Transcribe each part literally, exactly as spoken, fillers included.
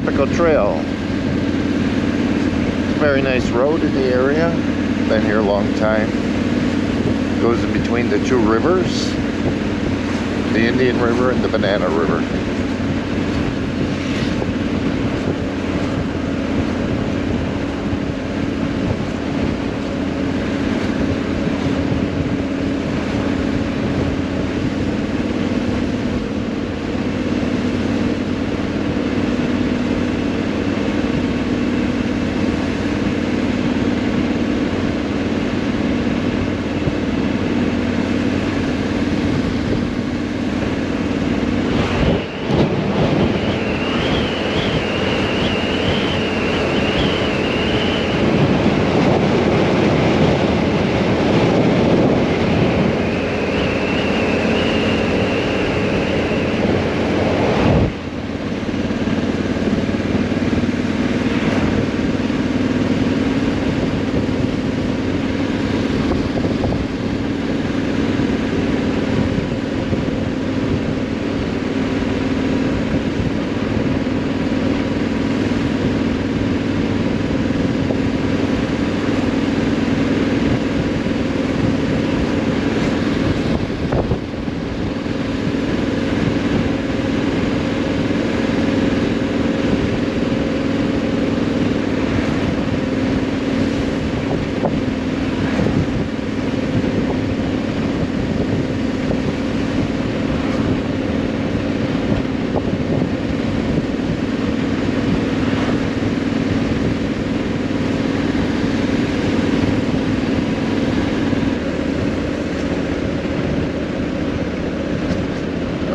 Tropical Trail. It's a very nice road in the area. Been here a long time. Goes in between the two rivers, the Indian River and the Banana River.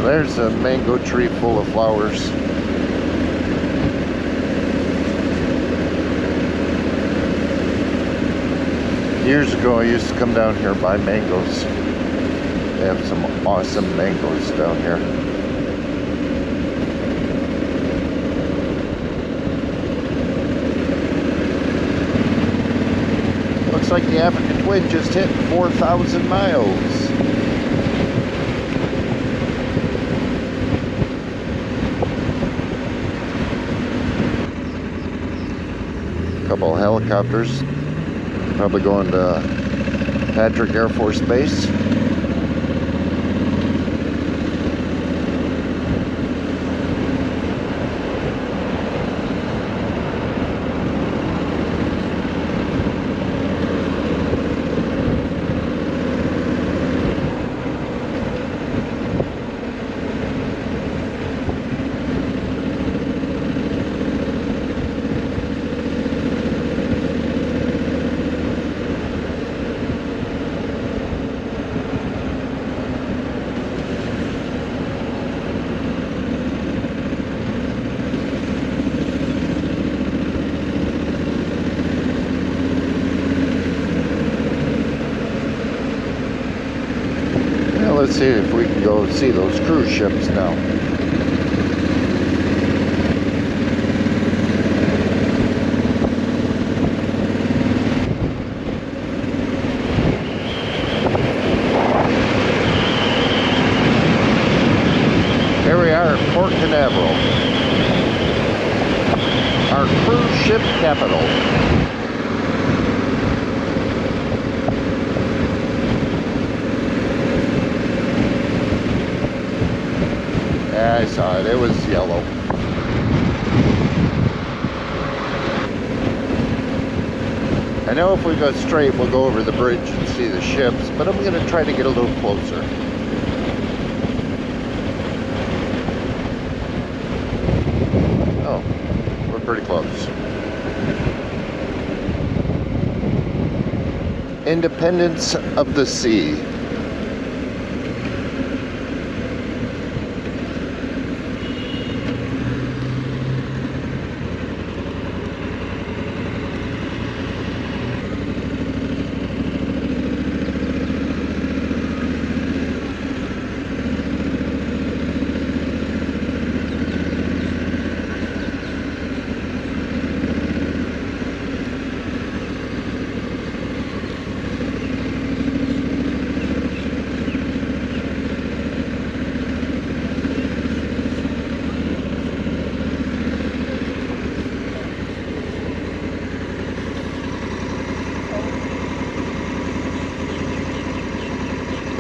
There's a mango tree full of flowers. Years ago I used to come down here and buy mangoes. They have some awesome mangoes down here. Looks like the Africa Twin just hit four thousand miles. Couple helicopters, probably going to Patrick Air Force Base. Let's see if we can go see those cruise ships now. Here we are at Port Canaveral, our cruise ship capital. I saw it, it was yellow. I know if we go straight we'll go over the bridge and see the ships, but I'm going to try to get a little closer. Oh, we're pretty close. Independence of the Sea.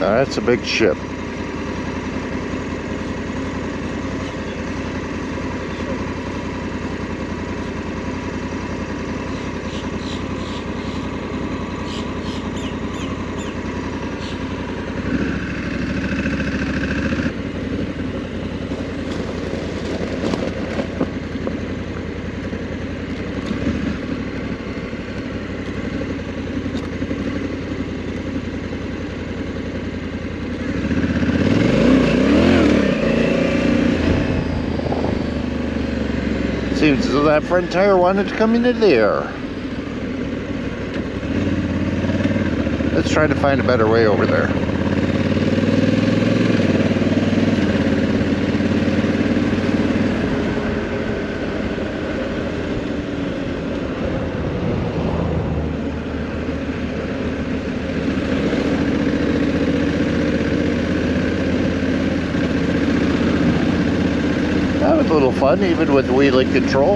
Now that's a big ship. Seems as though that front tire wanted to come into there. Let's try to find a better way over there. A little fun, even with wheelie control.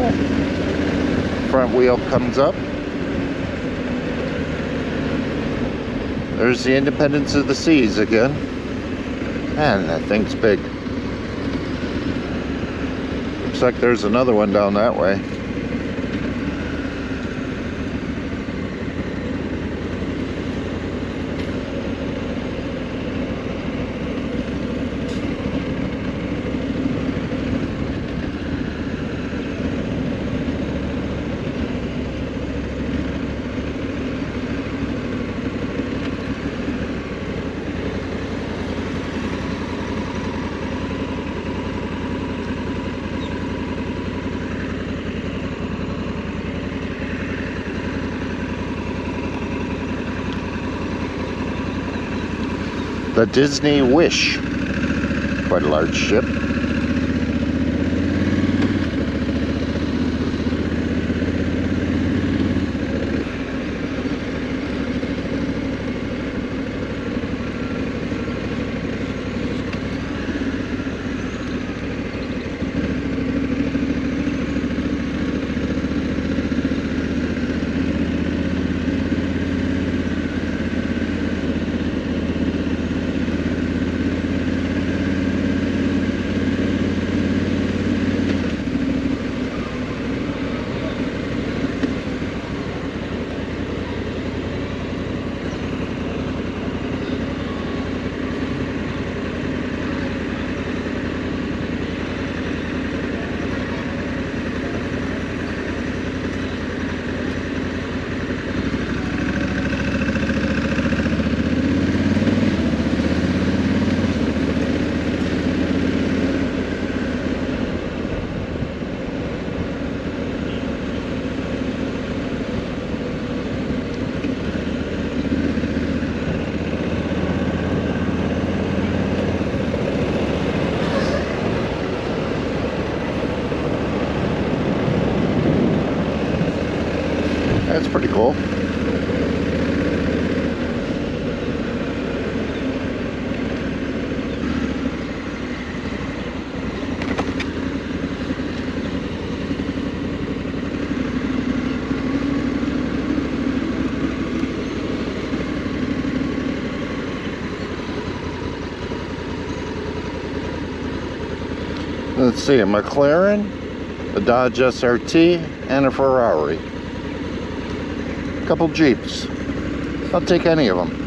Front wheel comes up. There's the Independence of the Seas again. Man, that thing's big. Looks like there's another one down that way. The Disney Wish, quite a large ship. That's pretty cool. Let's see, a McLaren, a Dodge S R T, and a Ferrari. Couple Jeeps. I'll take any of them.